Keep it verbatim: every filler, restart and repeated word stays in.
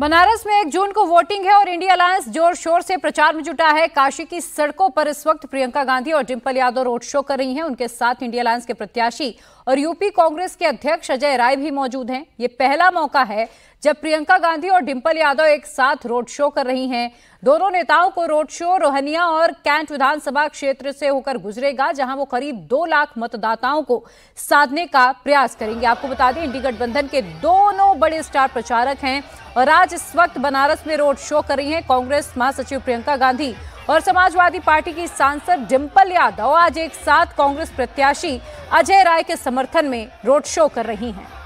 बनारस में एक जून को वोटिंग है और इंडिया अलायंस जोर शोर से प्रचार में जुटा है। काशी की सड़कों पर इस वक्त प्रियंका गांधी और डिंपल यादव रोड शो कर रही हैं। उनके साथ इंडिया अलायंस के प्रत्याशी और यूपी कांग्रेस के अध्यक्ष अजय राय भी मौजूद हैं। ये पहला मौका है जब प्रियंका गांधी और डिंपल यादव एक साथ रोड शो कर रही हैं। दोनों नेताओं को रोड शो रोहनिया और कैंट विधानसभा क्षेत्र से होकर गुजरेगा, जहां वो करीब दो लाख मतदाताओं को साधने का प्रयास करेंगे। आपको बता दें, इंडी गठबंधन के दोनों बड़े स्टार प्रचारक हैं और आज इस वक्त बनारस में रोड शो कर रही हैं। कांग्रेस महासचिव प्रियंका गांधी और समाजवादी पार्टी की सांसद डिंपल यादव आज एक साथ कांग्रेस प्रत्याशी अजय राय के समर्थन में रोड शो कर रही हैं।